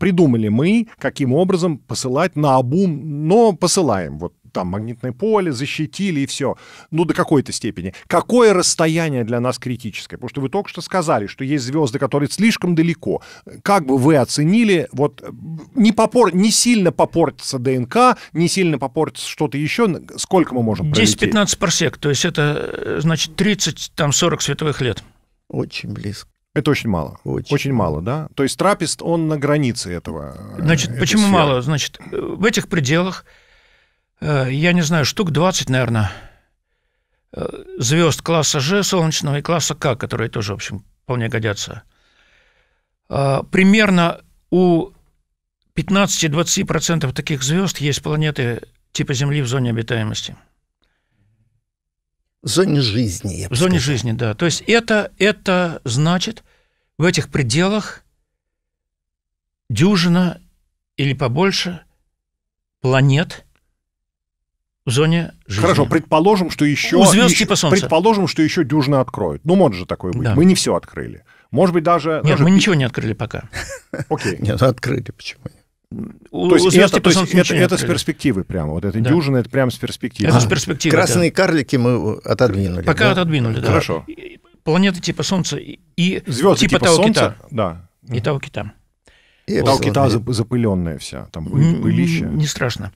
придумали мы, каким образом посылать наобум, но посылаем. Вот там магнитное поле, защитили и все. Ну, до какой-то степени. Какое расстояние для нас критическое? Потому что вы только что сказали, что есть звезды, которые слишком далеко. Как бы вы оценили, вот не сильно попортится ДНК, не сильно попортится что-то еще, сколько мы можем пролететь? 10-15 парсек, то есть это, значит, 30-40 световых лет. Очень близко. Это очень мало. Очень мало, да? То есть TRAPPIST, он на границе этого. Значит, почему сферы мало? Значит, в этих пределах, я не знаю, штук 20, наверное, звезд класса G солнечного и класса К, которые тоже, в общем, вполне годятся. Примерно у 15-20% таких звезд есть планеты типа Земли в зоне обитаемости. В зоне жизни, я бы сказал. В зоне жизни, да. То есть это значит, в этих пределах дюжина или побольше планет в зоне жизни. Хорошо, предположим, что еще... У звезд типа Солнца. Предположим, что еще дюжина откроют. Ну, может же такое быть. Да. Мы не все открыли. Может быть, даже... Нет, мы ничего не открыли пока. Окей. Нет, открыли, почему нет? То есть это с перспективы прямо, вот эта дюжина, это прямо с перспективы. Это с перспективы. Красные карлики мы отодвинули. Пока отодвинули, да. Хорошо. Планеты типа Солнца и типа Тау Кита. Да. И Тау Кита. Тау Кита запыленная вся, там пылище. Не страшно.